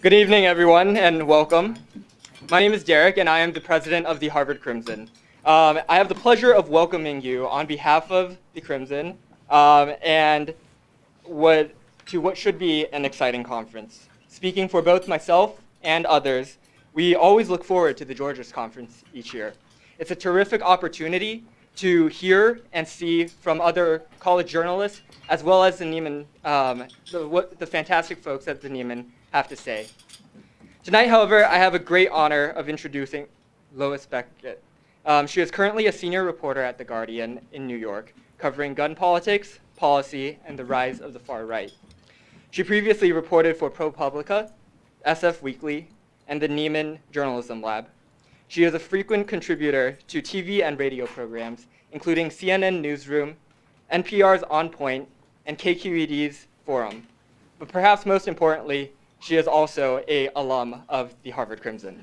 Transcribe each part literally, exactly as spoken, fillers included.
Good evening, everyone, and welcome. My name is Derek, and I am the president of the Harvard Crimson. Um, I have the pleasure of welcoming you on behalf of the Crimson um, and what, to what should be an exciting conference. Speaking for both myself and others, we always look forward to the Georges Conference each year. It's a terrific opportunity to hear and see from other college journalists, as well as the Nieman, um, the, what, the fantastic folks at the Nieman have to say. Tonight, however, I have a great honor of introducing Lois Beckett. Um, she is currently a senior reporter at The Guardian in New York, covering gun politics, policy, and the rise of the far right. She previously reported for ProPublica, S F Weekly, and the Nieman Journalism Lab. She is a frequent contributor to T V and radio programs, including C N N Newsroom, N P R's On Point, and K Q E D's Forum. But perhaps most importantly, she is also an alum of the Harvard Crimson.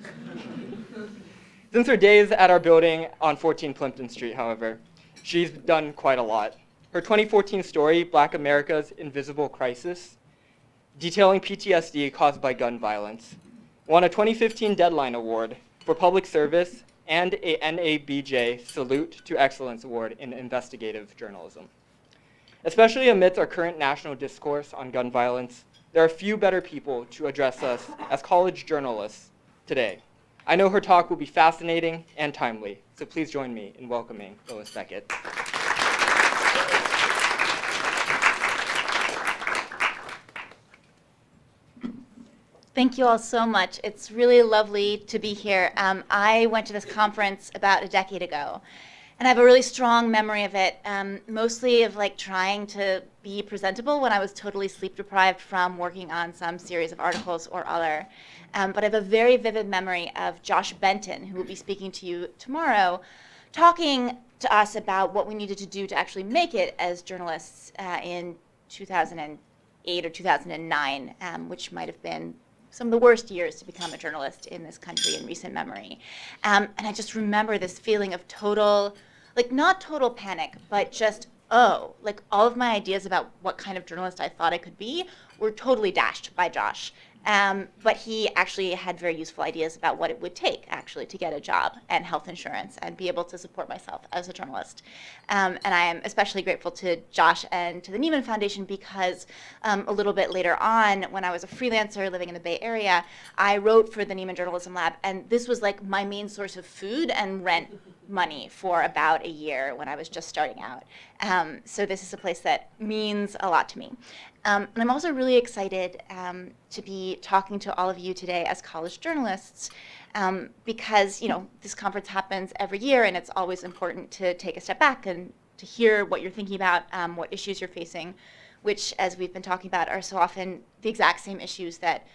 Since her days at our building on fourteen Plimpton Street, however, she's done quite a lot. Her twenty fourteen story, Black America's Invisible Crisis, detailing P T S D caused by gun violence, won a twenty fifteen Deadline Award for Public Service and a N A B J Salute to Excellence Award in Investigative Journalism. Especially amidst our current national discourse on gun violence, there are few better people to address us as college journalists today. I know her talk will be fascinating and timely, so please join me in welcoming Lois Beckett. Thank you all so much. It's really lovely to be here. Um, I went to this conference about a decade ago, and I have a really strong memory of it, um, mostly of like trying to be presentable when I was totally sleep deprived from working on some series of articles or other. Um, but I have a very vivid memory of Josh Benton, who will be speaking to you tomorrow, talking to us about what we needed to do to actually make it as journalists uh, in two thousand eight or two thousand nine, um, which might have been some of the worst years to become a journalist in this country in recent memory. Um, and I just remember this feeling of total, like not total panic, but just, oh, like all of my ideas about what kind of journalist I thought I could be were totally dashed by Josh. Um, but he actually had very useful ideas about what it would take actually to get a job and health insurance and be able to support myself as a journalist. Um, and I am especially grateful to Josh and to the Nieman Foundation because um, a little bit later on, when I was a freelancer living in the Bay Area, I wrote for the Nieman Journalism Lab, and this was like my main source of food and rent money for about a year when I was just starting out. Um, so this is a place that means a lot to me. Um, and I'm also really excited um, to be talking to all of you today as college journalists um, because, you know, this conference happens every year and it's always important to take a step back and to hear what you're thinking about, um, what issues you're facing, which, as we've been talking about, are so often the exact same issues that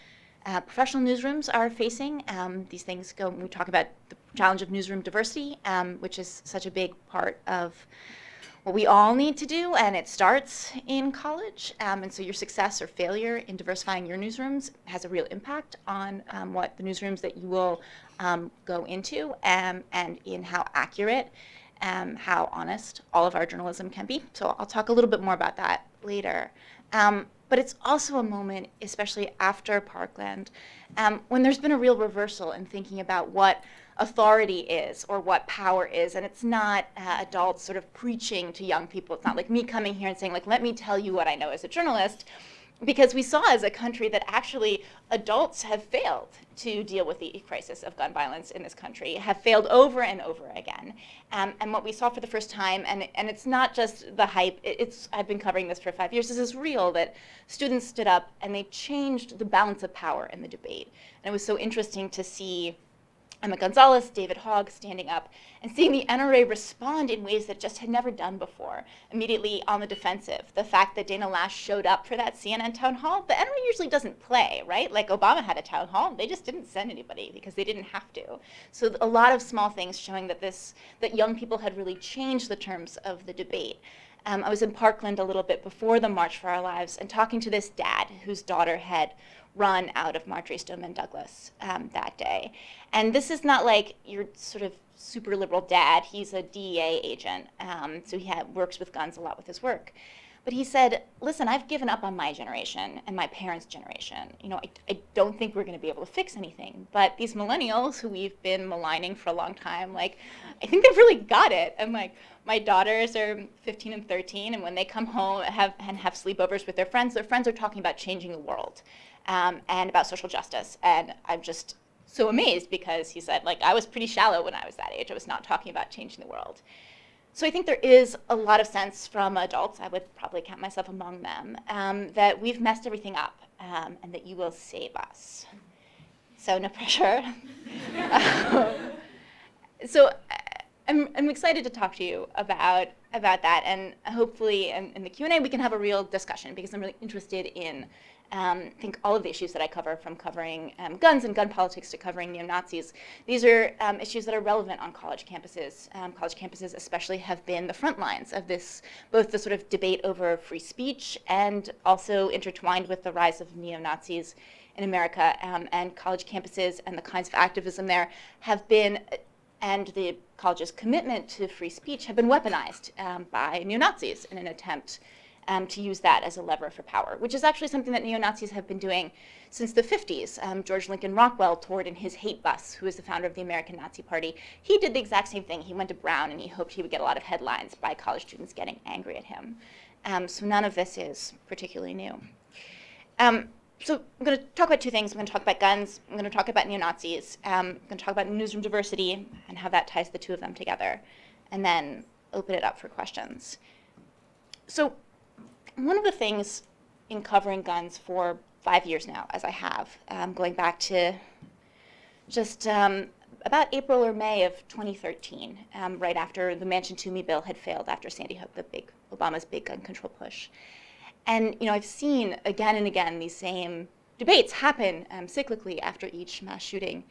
uh, professional newsrooms are facing. Um, these things go, we talk about the challenge of newsroom diversity, um, which is such a big part of what we all need to do, and it starts in college. Um, and so your success or failure in diversifying your newsrooms has a real impact on um, what the newsrooms that you will um, go into um, and in how accurate, um, how honest all of our journalism can be. So I'll talk a little bit more about that later. Um, but it's also a moment, especially after Parkland, um, when there's been a real reversal in thinking about what authority is or what power is, and it's not uh, adults sort of preaching to young people. It's not like me coming here and saying, like, let me tell you what I know as a journalist, because we saw as a country that actually adults have failed to deal with the crisis of gun violence in this country, have failed over and over again. Um, and what we saw for the first time, and, and it's not just the hype, it's, I've been covering this for five years, this is real, that students stood up and they changed the balance of power in the debate. And it was so interesting to see Emma Gonzalez, David Hogg standing up and seeing the N R A respond in ways that just had never done before, immediately on the defensive. The fact that Dana Lash showed up for that C N N town hall, the N R A usually doesn't play, right? Like Obama had a town hall, they just didn't send anybody because they didn't have to. So a lot of small things showing that this, that young people had really changed the terms of the debate. Um, I was in Parkland a little bit before the March for Our Lives and talking to this dad whose daughter had run out of Marjory Stoneman Douglas um, that day. And this is not like your sort of super liberal dad. He's a D E A agent, um, so he had, works with guns a lot with his work. But he said, listen, I've given up on my generation and my parents' generation. You know, I, I don't think we're going to be able to fix anything. But these millennials who we've been maligning for a long time, like, I think they've really got it. And like, my daughters are fifteen and thirteen, and when they come home have, and have sleepovers with their friends, their friends are talking about changing the world um, and about social justice. And I'm just so amazed because he said, like, I was pretty shallow when I was that age. I was not talking about changing the world. So I think there is a lot of sense from adults, I would probably count myself among them, um, that we've messed everything up um, and that you will save us. So no pressure. um, so I'm, I'm excited to talk to you about, about that, and hopefully in, in the Q and A we can have a real discussion, because I'm really interested in, um, I think, all of the issues that I cover, from covering um, guns and gun politics to covering neo-Nazis. These are um, issues that are relevant on college campuses. Um, college campuses especially have been the front lines of this, both the sort of debate over free speech and also intertwined with the rise of neo-Nazis in America. Um, and college campuses and the kinds of activism there have been, and the college's commitment to free speech, have been weaponized um, by neo-Nazis in an attempt Um, to use that as a lever for power, which is actually something that neo-Nazis have been doing since the fifties. Um, George Lincoln Rockwell toured in his hate bus, who is the founder of the American Nazi Party. He did the exact same thing. He went to Brown and he hoped he would get a lot of headlines by college students getting angry at him. Um, so none of this is particularly new. Um, so I'm going to talk about two things. I'm going to talk about guns. I'm going to talk about neo-Nazis. Um, I'm going to talk about newsroom diversity and how that ties the two of them together, and then open it up for questions. So one of the things in covering guns for five years now, as I have, um, going back to just um, about April or May of twenty thirteen, um, right after the Manchin-Toomey bill had failed after Sandy Hook, the big, Obama's big gun control push. And you know, I've seen again and again these same debates happen um, cyclically after each mass shooting.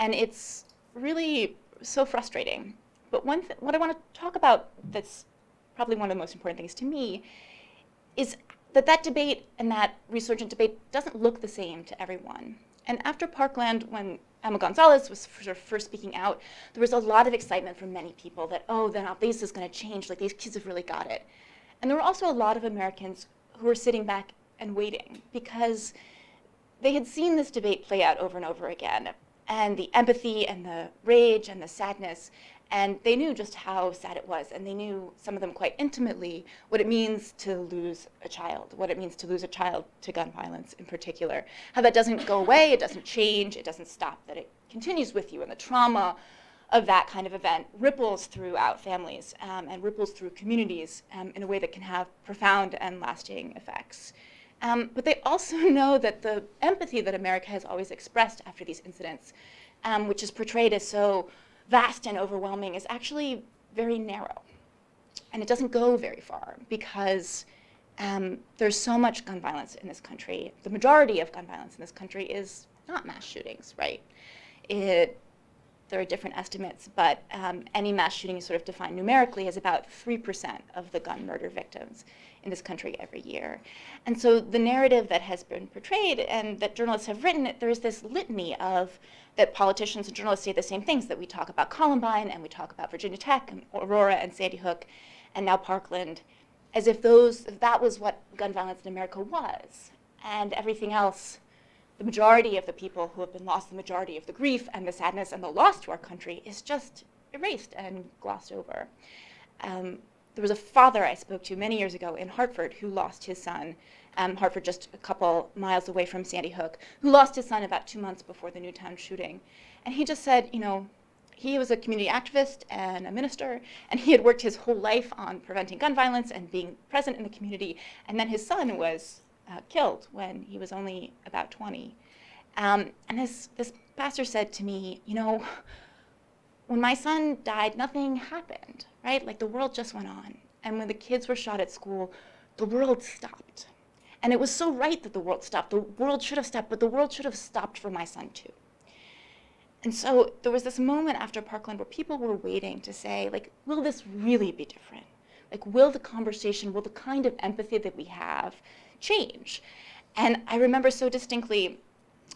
And it's really so frustrating. But one th what I want to talk about that's probably one of the most important things to me is that that debate and that resurgent debate doesn't look the same to everyone. And after Parkland, when Emma Gonzalez was first speaking out, there was a lot of excitement from many people that, oh, then this is going to change. Like, these kids have really got it. And there were also a lot of Americans who were sitting back and waiting, because they had seen this debate play out over and over again, and the empathy and the rage and the sadness. And they knew just how sad it was, and they knew, some of them quite intimately, what it means to lose a child, what it means to lose a child to gun violence in particular, how that doesn't go away, it doesn't change, it doesn't stop, that it continues with you, and the trauma of that kind of event ripples throughout families um, and ripples through communities um, in a way that can have profound and lasting effects. Um, but they also know that the empathy that America has always expressed after these incidents, um, which is portrayed as so vast and overwhelming, is actually very narrow. And it doesn't go very far, because um, there's so much gun violence in this country. The majority of gun violence in this country is not mass shootings, right? It, there are different estimates, but um, any mass shooting is sort of defined numerically as about three percent of the gun murder victims in this country every year. And so the narrative that has been portrayed and that journalists have written, there is this litany of that politicians and journalists say the same things, that we talk about Columbine and we talk about Virginia Tech and Aurora and Sandy Hook and now Parkland, as if those, that was what gun violence in America was, and everything else, the majority of the people who have been lost, the majority of the grief and the sadness and the loss to our country, is just erased and glossed over. Um, there was a father I spoke to many years ago in Hartford who lost his son, um, Hartford just a couple miles away from Sandy Hook, who lost his son about two months before the Newtown shooting. And he just said, you know, he was a community activist and a minister, and he had worked his whole life on preventing gun violence and being present in the community, and then his son was Uh, killed when he was only about twenty. Um, and this, this pastor said to me, you know, when my son died, nothing happened, right? Like, the world just went on. And when the kids were shot at school, the world stopped. And it was so right that the world stopped. The world should have stopped, but the world should have stopped for my son too. And so there was this moment after Parkland where people were waiting to say, like, will this really be different? Like, will the conversation, will the kind of empathy that we have change? And I remember so distinctly,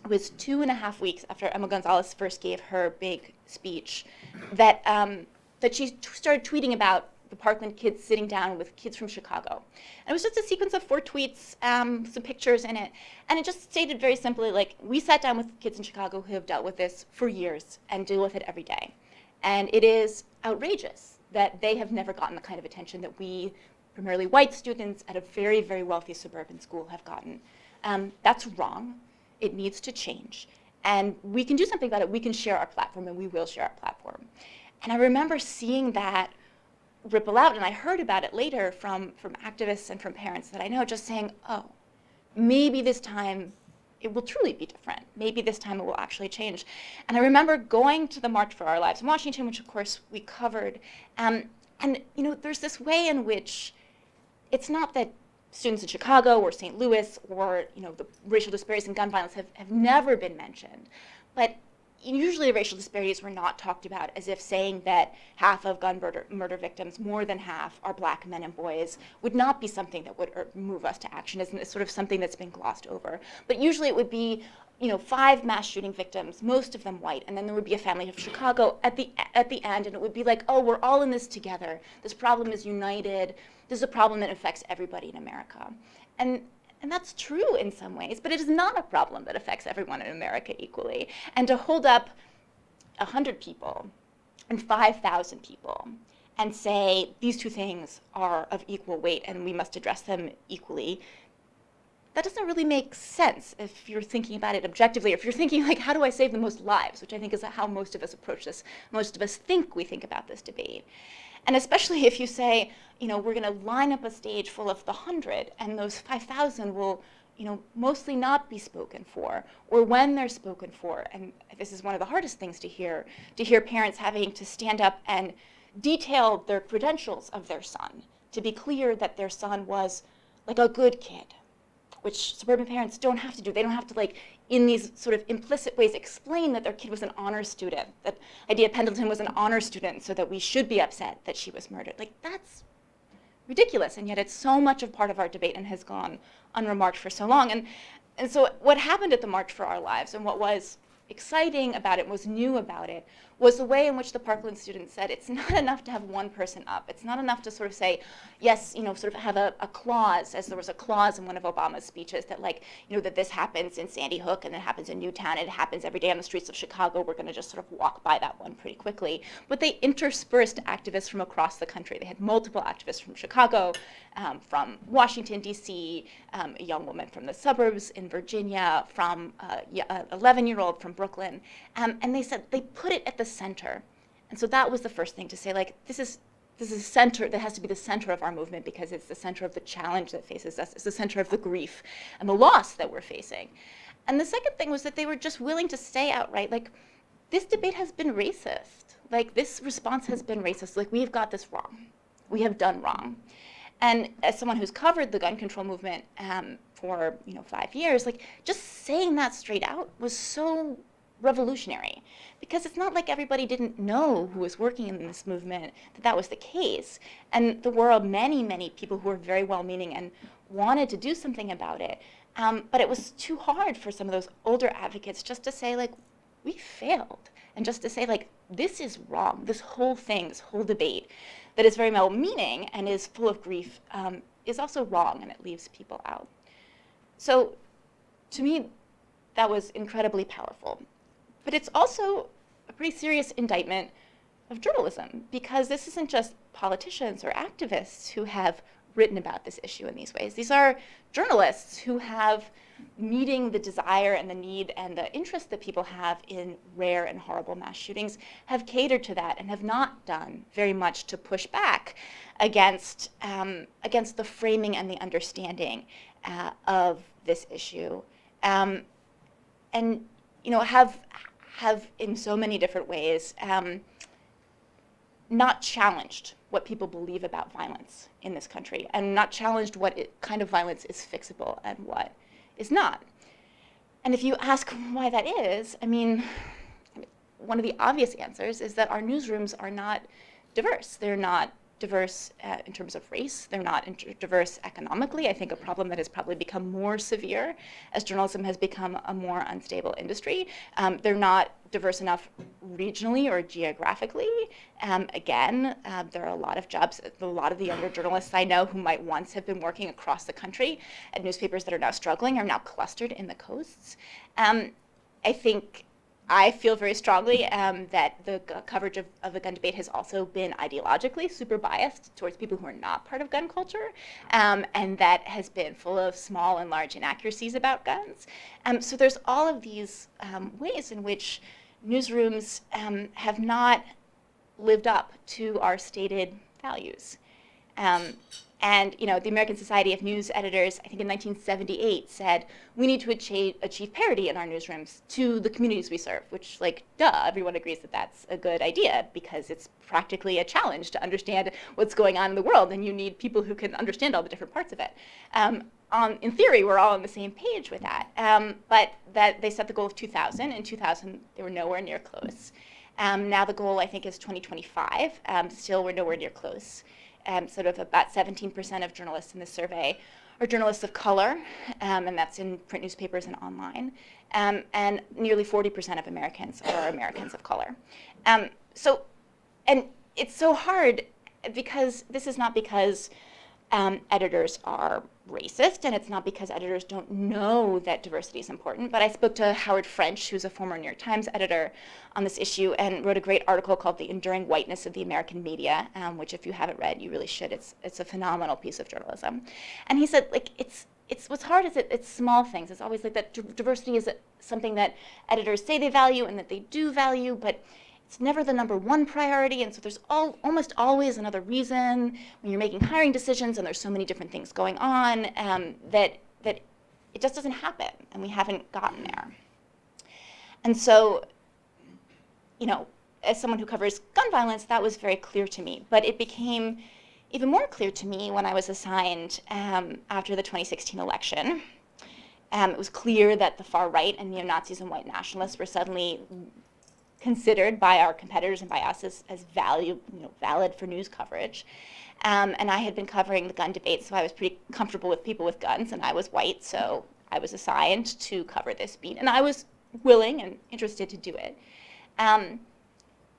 it was two and a half weeks after Emma Gonzalez first gave her big speech that um, that she started tweeting about the Parkland kids sitting down with kids from Chicago. And it was just a sequence of four tweets, um, some pictures in it. And it just stated very simply, like, we sat down with kids in Chicago who have dealt with this for years and deal with it every day. And it is outrageous that they have never gotten the kind of attention that we, primarily white students at a very, very wealthy suburban school, have gotten. Um, that's wrong. It needs to change. And we can do something about it. We can share our platform, and we will share our platform. And I remember seeing that ripple out, and I heard about it later from, from activists and from parents that I know, just saying, oh, maybe this time it will truly be different. Maybe this time it will actually change. And I remember going to the March for Our Lives in Washington, which of course we covered. Um, and you know, there's this way in which it's not that students in Chicago or Saint Louis or you know, the racial disparities in gun violence have, have never been mentioned. But usually racial disparities were not talked about as if saying that half of gun murder, murder victims, more than half, are black men and boys would not be something that would move us to action. It's sort of something that's been glossed over. But usually it would be you know, five mass shooting victims, most of them white, and then there would be a family of Chicago at the, at the end, and it would be like, oh, we're all in this together. This problem is united. This is a problem that affects everybody in America. And And that's true in some ways, but it is not a problem that affects everyone in America equally. And to hold up one hundred people and five thousand people and say, these two things are of equal weight and we must address them equally, that doesn't really make sense if you're thinking about it objectively, or if you're thinking, like, how do I save the most lives, which I think is how most of us approach this. Most of us think we think about this debate. And especially if you say, you know, we're going to line up a stage full of the hundred, and those five thousand will, you know, mostly not be spoken for, or when they're spoken for. And this is one of the hardest things to hear, to hear parents having to stand up and detail their credentials of their son, to be clear that their son was, like, a good kid, which suburban parents don't have to do. They don't have to, like, in these sort of implicit ways, explain that their kid was an honor student, that Idea Pendleton was an honor student, so that we should be upset that she was murdered. Like, that's ridiculous, and yet it's so much of part of our debate and has gone unremarked for so long. And, and so what happened at the March for Our Lives, and what was exciting about it, was new about it, was the way in which the Parkland students said, it's not enough to have one person up. It's not enough to sort of say, yes, you know, sort of have a, a clause, as there was a clause in one of Obama's speeches that, like, you know, that this happens in Sandy Hook and it happens in Newtown and it happens every day on the streets of Chicago. We're going to just sort of walk by that one pretty quickly. But they interspersed activists from across the country. They had multiple activists from Chicago, um, from Washington, D C, um, a young woman from the suburbs in Virginia, from uh, an eleven-year-old from Brooklyn, um, and they said they put it at the center. And so that was the first thing to say, like, this is this is center that has to be the center of our movement, because it's the center of the challenge that faces us. It's the center of the grief and the loss that we're facing. And the second thing was that they were just willing to say outright, like, this debate has been racist. Like, this response has been racist. Like, we've got this wrong. We have done wrong. And as someone who's covered the gun control movement um, for you know five years, like, just saying that straight out was so revolutionary, because it's not like everybody didn't know who was working in this movement that that was the case. And there were many, many people who were very well-meaning and wanted to do something about it. Um, but it was too hard for some of those older advocates just to say, like, we failed. And just to say, like, this is wrong. This whole thing, this whole debate that is very well-meaning and is full of grief um, is also wrong, and it leaves people out. So to me, that was incredibly powerful. But it's also a pretty serious indictment of journalism, because this isn't just politicians or activists who have written about this issue in these ways. These are journalists who have, meeting the desire and the need and the interest that people have in rare and horrible mass shootings, have catered to that and have not done very much to push back against, um, against the framing and the understanding uh, of this issue. Um, and you know, have have in so many different ways um, not challenged what people believe about violence in this country, and not challenged what it, kind of violence is fixable and what is not. And if you ask why that is, I mean, one of the obvious answers is that our newsrooms are not diverse. They're not diverse uh, in terms of race. They're not diverse economically. I think a problem that has probably become more severe as journalism has become a more unstable industry. Um, they're not diverse enough regionally or geographically. Um, again, uh, there are a lot of jobs, a lot of the younger journalists I know who might once have been working across the country at newspapers that are now struggling are now clustered in the coasts. Um, I think I feel very strongly um, that the coverage of, of the gun debate has also been ideologically super biased towards people who are not part of gun culture, um, and that has been full of small and large inaccuracies about guns. Um, so there's all of these um, ways in which newsrooms um, have not lived up to our stated values. Um, And you know, the American Society of News Editors, I think in nineteen seventy-eight, said, we need to achieve, achieve parity in our newsrooms to the communities we serve, which, like, duh, everyone agrees that that's a good idea because it's practically a challenge to understand what's going on in the world, and you need people who can understand all the different parts of it. Um, on, in theory, we're all on the same page with that. Um, but that they set the goal of two thousand. In two thousand, they were nowhere near close. Um, now the goal, I think, is twenty twenty-five. Um, still, we're nowhere near close. Um, sort of about seventeen percent of journalists in the survey are journalists of color, um, and that's in print newspapers and online. Um, and nearly forty percent of Americans are Americans of color. Um, so, and it's so hard because this is not because um, editors are racist, and it's not because editors don't know that diversity is important. But I spoke to Howard French, who's a former New York Times editor, on this issue, and wrote a great article called The Enduring Whiteness of the American Media, um, which if you haven't read, you really should. It's, it's a phenomenal piece of journalism. And he said, like, it's, it's what's hard is it, it's small things. It's always like that diversity is something that editors say they value and that they do value, but it's never the number one priority, and so there's all, almost always another reason when you're making hiring decisions, and there's so many different things going on um, that, that it just doesn't happen, and we haven't gotten there. And so, you know, as someone who covers gun violence, that was very clear to me, but it became even more clear to me when I was assigned um, after the twenty sixteen election. Um, it was clear that the far right and neo-Nazis and white nationalists were suddenly considered by our competitors and by us as, as value, you know, valid for news coverage. Um, and I had been covering the gun debate, so I was pretty comfortable with people with guns, and I was white, so I was assigned to cover this beat. And I was willing and interested to do it. Um,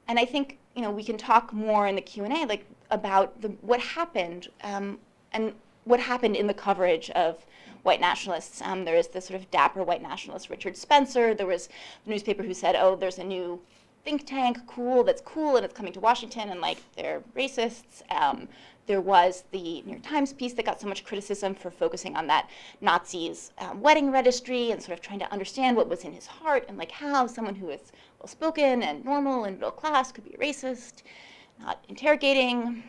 and I think, you know, we can talk more in the Q and A, like, about the, what happened um, and what happened in the coverage of white nationalists. Um, there is this sort of dapper white nationalist Richard Spencer. There was a newspaper who said, oh, there's a new think tank, cool, that's cool, and it's coming to Washington, and, like, they're racists. Um, there was the New York Times piece that got so much criticism for focusing on that Nazi's um, wedding registry and sort of trying to understand what was in his heart and, like, how someone who is well-spoken and normal and middle class could be a racist, not interrogating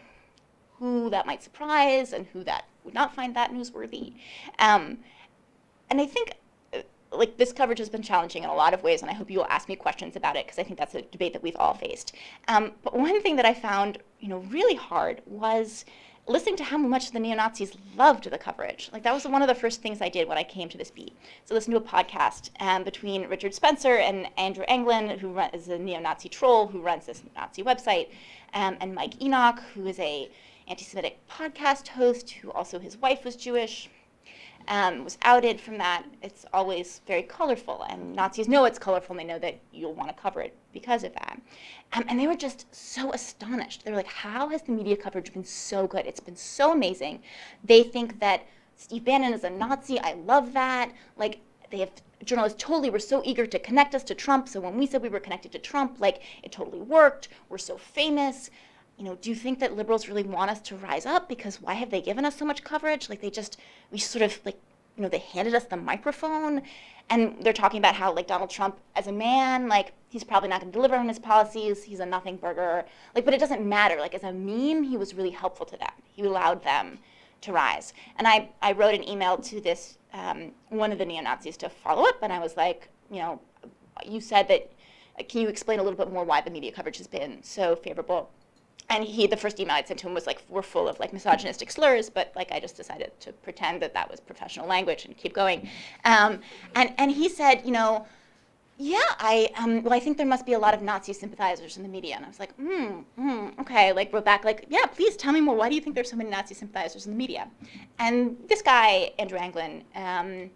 who that might surprise and who that would not find that newsworthy. Um, and I think, like, this coverage has been challenging in a lot of ways, and I hope you will ask me questions about it, because I think that's a debate that we've all faced. Um, but one thing that I found, you know, really hard was listening to how much the neo-Nazis loved the coverage. Like, that was one of the first things I did when I came to this beat. So I listened to a podcast um, between Richard Spencer and Andrew Anglin, who run, is a neo-Nazi troll who runs this Nazi website, um, and Mike Enoch, who is a anti-Semitic podcast host, who also his wife was Jewish, um, was outed from that. It's always very colorful, and Nazis know it's colorful, and they know that you'll want to cover it because of that. Um, and they were just so astonished. They were like, how has the media coverage been so good? It's been so amazing. They think that Steve Bannon is a Nazi. I love that. Like, they have journalists totally were so eager to connect us to Trump, so when we said we were connected to Trump, like, it totally worked. We're so famous. You know, do you think that liberals really want us to rise up? Because why have they given us so much coverage? Like, they just, we sort of, like, you know, they handed us the microphone, and they're talking about how, like, Donald Trump as a man, like, he's probably not going to deliver on his policies. He's a nothing burger. Like, but it doesn't matter. Like, as a meme, he was really helpful to them. He allowed them to rise. And I, I wrote an email to this, um, one of the neo-Nazis to follow up, and I was like, you know, you said that, can you explain a little bit more why the media coverage has been so favorable? And he, the first email I sent to him was like, we're full of, like, misogynistic slurs, but, like, I just decided to pretend that that was professional language and keep going. Um, and, and he said, you know, yeah, I, um, well, I think there must be a lot of Nazi sympathizers in the media. And I was like, hmm, hmm, okay. Like, wrote back, like, yeah, please tell me more. Why do you think there's so many Nazi sympathizers in the media? And this guy, Andrew Anglin, um,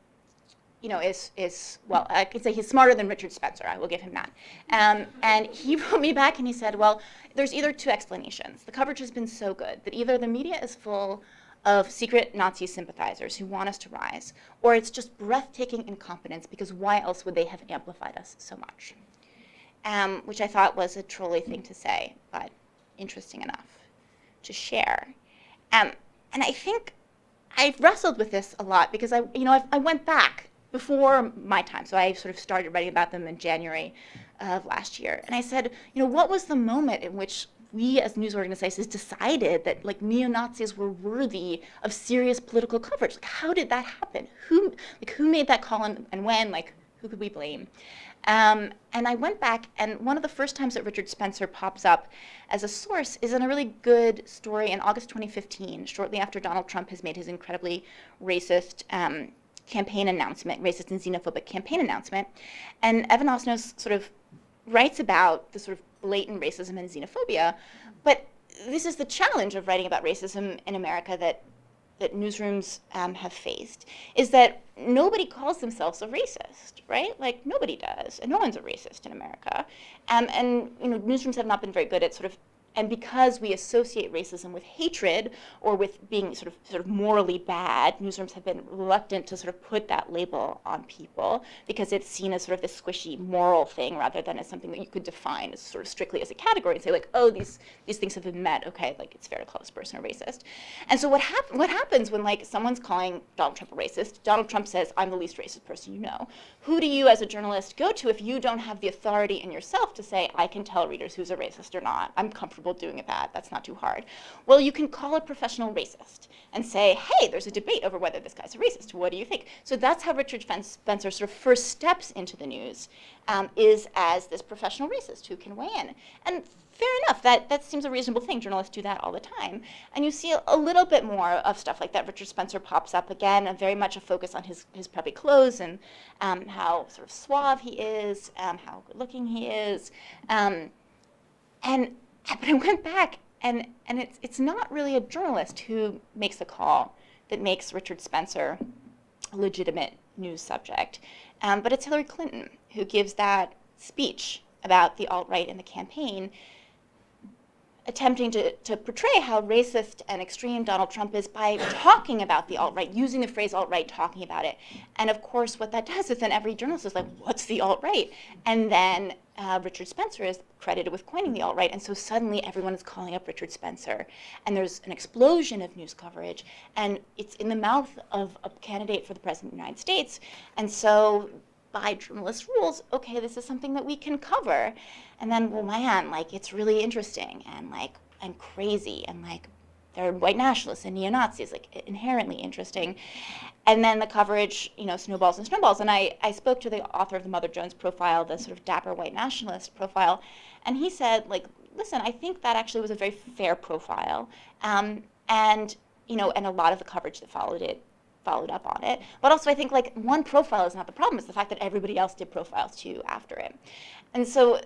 you know, is, is, well, I could say he's smarter than Richard Spencer. I will give him that. Um, and he wrote me back and he said, well, there's either two explanations. The coverage has been so good that either the media is full of secret Nazi sympathizers who want us to rise, or it's just breathtaking incompetence, because why else would they have amplified us so much? Um, which I thought was a trolly thing to say, but interesting enough to share. Um, and I think I've wrestled with this a lot because I, you know, I've, I went back before my time. So I sort of started writing about them in January of last year. And I said, you know, what was the moment in which we as news organizations decided that, like, neo-Nazis were worthy of serious political coverage? Like, how did that happen? Who, like, who made that call and, and when? Like, who could we blame? Um, and I went back, and one of the first times that Richard Spencer pops up as a source is in a really good story in August twenty fifteen, shortly after Donald Trump has made his incredibly racist um, campaign announcement, racist and xenophobic campaign announcement. And Evan Osnos sort of writes about the sort of blatant racism and xenophobia. But this is the challenge of writing about racism in America that that newsrooms um, have faced, is that nobody calls themselves a racist, right? Like, nobody does, and no one's a racist in America. Um, and, you know, newsrooms have not been very good at sort of, and because we associate racism with hatred or with being sort of sort of morally bad, newsrooms have been reluctant to sort of put that label on people, because it's seen as sort of this squishy moral thing rather than as something that you could define as sort of strictly as a category and say, like, oh, these these things have been met. Okay, like, it's fair to call this person a racist. And so what hap what happens when, like, someone's calling Donald Trump a racist? Donald Trump says, I'm the least racist person you know. Who do you as a journalist go to if you don't have the authority in yourself to say, I can tell readers who's a racist or not? I'm comfortable doing it bad. That's not too hard. Well, you can call a professional racist and say, hey, there's a debate over whether this guy's a racist. What do you think? So that's how Richard Spencer sort of first steps into the news, um, is as this professional racist who can weigh in. And fair enough, that, that seems a reasonable thing. Journalists do that all the time. And you see a little bit more of stuff like that. Richard Spencer pops up again, and very much a focus on his, his preppy clothes and um, how sort of suave he is, um, how good-looking he is. Um, and But I went back, and, and it's, it's not really a journalist who makes a call that makes Richard Spencer a legitimate news subject, um, but it's Hillary Clinton who gives that speech about the alt-right in the campaign, attempting to, to portray how racist and extreme Donald Trump is by talking about the alt-right, using the phrase alt-right, talking about it. And of course, what that does is then every journalist is like, what's the alt-right? And then uh, Richard Spencer is credited with coining the alt-right. And so suddenly everyone is calling up Richard Spencer. And there's an explosion of news coverage. And it's in the mouth of a candidate for the president of the United States. And so by journalist rules, okay, this is something that we can cover. And then, well, man, like, it's really interesting and, like, and crazy, and, like, there are white nationalists and neo-Nazis, like, inherently interesting. And then the coverage, you know, snowballs and snowballs. And I, I spoke to the author of the Mother Jones profile, the sort of dapper white nationalist profile, and he said, like, listen, I think that actually was a very fair profile. Um, and, you know, and a lot of the coverage that followed it followed up on it. But also I think, like, one profile is not the problem. It's the fact that everybody else did profiles too after it. And so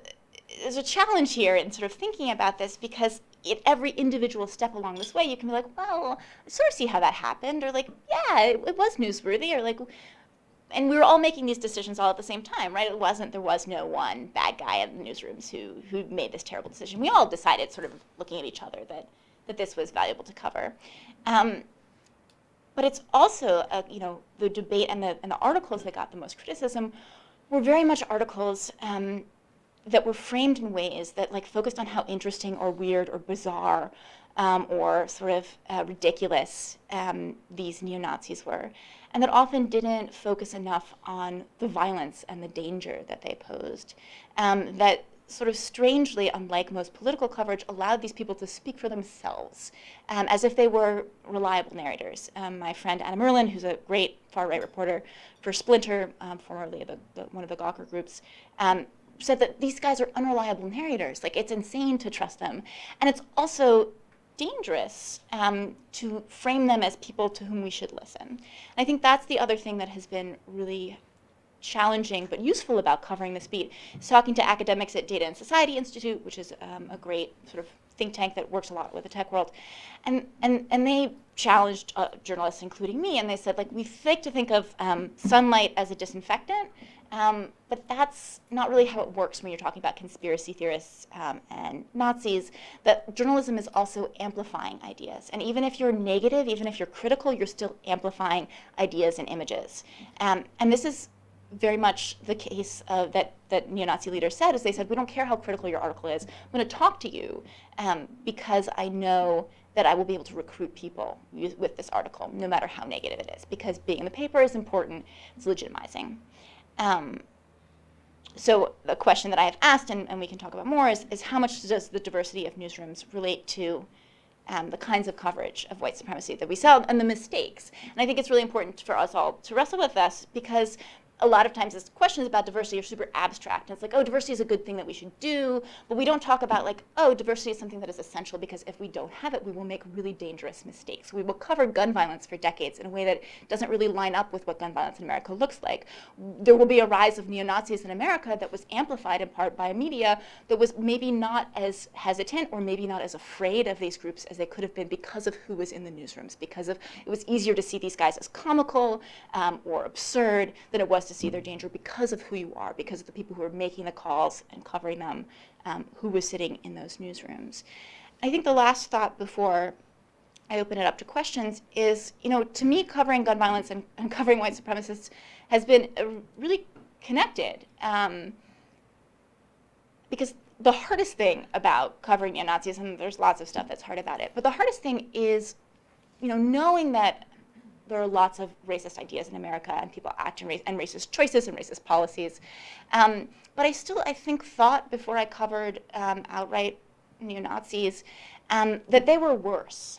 there's a challenge here in sort of thinking about this, because at every individual step along this way, you can be like, well, I sort of see how that happened, or like, yeah, it, it was newsworthy, or like, and we were all making these decisions all at the same time, right? It wasn't, there was no one bad guy in the newsrooms who, who made this terrible decision. We all decided, sort of looking at each other, that, that this was valuable to cover. Um, But it's also, uh, you know, the debate and the, and the articles that got the most criticism were very much articles um, that were framed in ways that, like, focused on how interesting or weird or bizarre um, or sort of uh, ridiculous um, these neo-Nazis were, and that often didn't focus enough on the violence and the danger that they posed, um, that sort of strangely, unlike most political coverage, allowed these people to speak for themselves, um, as if they were reliable narrators. Um, my friend Anna Merlin, who's a great far-right reporter for Splinter, um, formerly the, the, one of the Gawker groups, um, said that these guys are unreliable narrators. Like, it's insane to trust them. And it's also dangerous um, to frame them as people to whom we should listen. And I think that's the other thing that has been really challenging but useful about covering this beat is talking to academics at Data and Society Institute, which is um, a great sort of think tank that works a lot with the tech world. And, and, and they challenged uh, journalists, including me, and they said, like, we like to think of um, sunlight as a disinfectant, um, but that's not really how it works when you're talking about conspiracy theorists um, and Nazis, that journalism is also amplifying ideas. And even if you're negative, even if you're critical, you're still amplifying ideas and images. Um, and this is very much the case uh, that, that neo-Nazi leaders said, is they said, we don't care how critical your article is. I'm going to talk to you um, because I know that I will be able to recruit people with this article, no matter how negative it is, because being in the paper is important. It's legitimizing. Um, so the question that I have asked, and, and we can talk about more, is, is how much does the diversity of newsrooms relate to Um, the kinds of coverage of white supremacy that we saw and the mistakes? And I think it's really important for us all to wrestle with this, because a lot of times these questions about diversity are super abstract. And it's like, oh, diversity is a good thing that we should do, but we don't talk about, like, oh, diversity is something that is essential, because if we don't have it, we will make really dangerous mistakes. We will cover gun violence for decades in a way that doesn't really line up with what gun violence in America looks like. There will be a rise of neo-Nazis in America that was amplified in part by media that was maybe not as hesitant or maybe not as afraid of these groups as they could have been because of who was in the newsrooms, because of it was easier to see these guys as comical um, or absurd than it was to see their danger, because of who you are, because of the people who are making the calls and covering them, um, who was sitting in those newsrooms. I think the last thought before I open it up to questions is, you know, to me, covering gun violence and, and covering white supremacists has been uh, really connected, um, because the hardest thing about covering neo-Nazis, and there's lots of stuff that's hard about it, but the hardest thing is, you know, knowing that there are lots of racist ideas in America, and people act in race, and racist choices and racist policies. Um, but I still, I think, thought before I covered um, outright neo-Nazis um, that they were worse.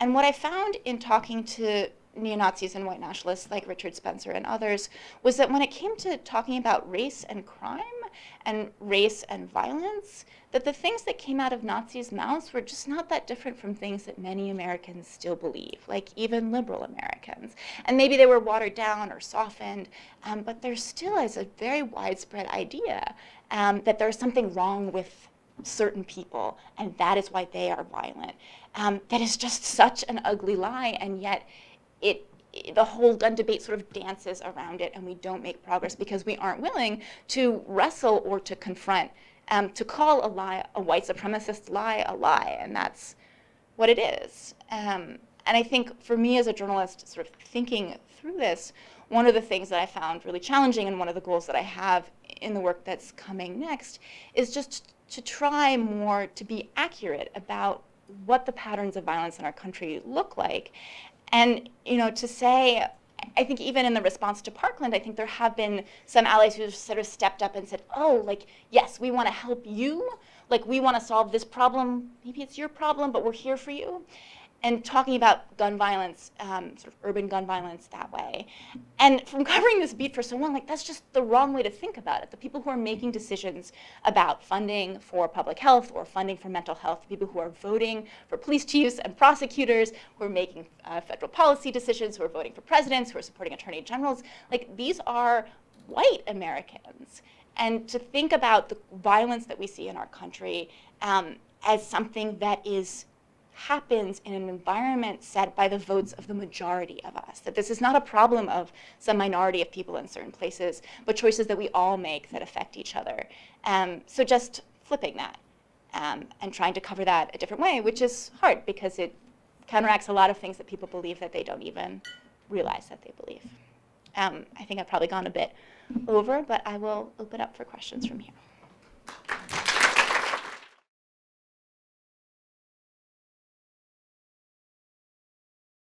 And what I found in talking to neo-Nazis and white nationalists like Richard Spencer and others was that when it came to talking about race and crime and race and violence, that the things that came out of Nazis' mouths were just not that different from things that many Americans still believe, like even liberal Americans. And maybe they were watered down or softened, um, but there still is a very widespread idea um, that there's something wrong with certain people, and that is why they are violent. Um, that is just such an ugly lie, and yet It, it, the whole gun debate sort of dances around it, and we don't make progress because we aren't willing to wrestle or to confront, um, to call a lie, a white supremacist lie, a lie, and that's what it is. Um, and I think for me as a journalist, sort of thinking through this, one of the things that I found really challenging, and one of the goals that I have in the work that's coming next, is just to try more to be accurate about what the patterns of violence in our country look like. And, you know, to say, I think even in the response to Parkland, I think there have been some allies who have sort of stepped up and said, oh, like, yes, we want to help you. Like, we want to solve this problem. Maybe it's your problem, but we're here for you. And talking about gun violence, um, sort of urban gun violence that way. And from covering this beat for so long, like, that's just the wrong way to think about it. The people who are making decisions about funding for public health or funding for mental health, the people who are voting for police chiefs and prosecutors, who are making uh, federal policy decisions, who are voting for presidents, who are supporting attorney generals, like, these are white Americans. And to think about the violence that we see in our country um, as something that is happens in an environment set by the votes of the majority of us, that this is not a problem of some minority of people in certain places, but choices that we all make that affect each other. Um, so just flipping that um, and trying to cover that a different way, which is hard because it counteracts a lot of things that people believe that they don't even realize that they believe. Um, I think I've probably gone a bit over, but I will open up for questions from here.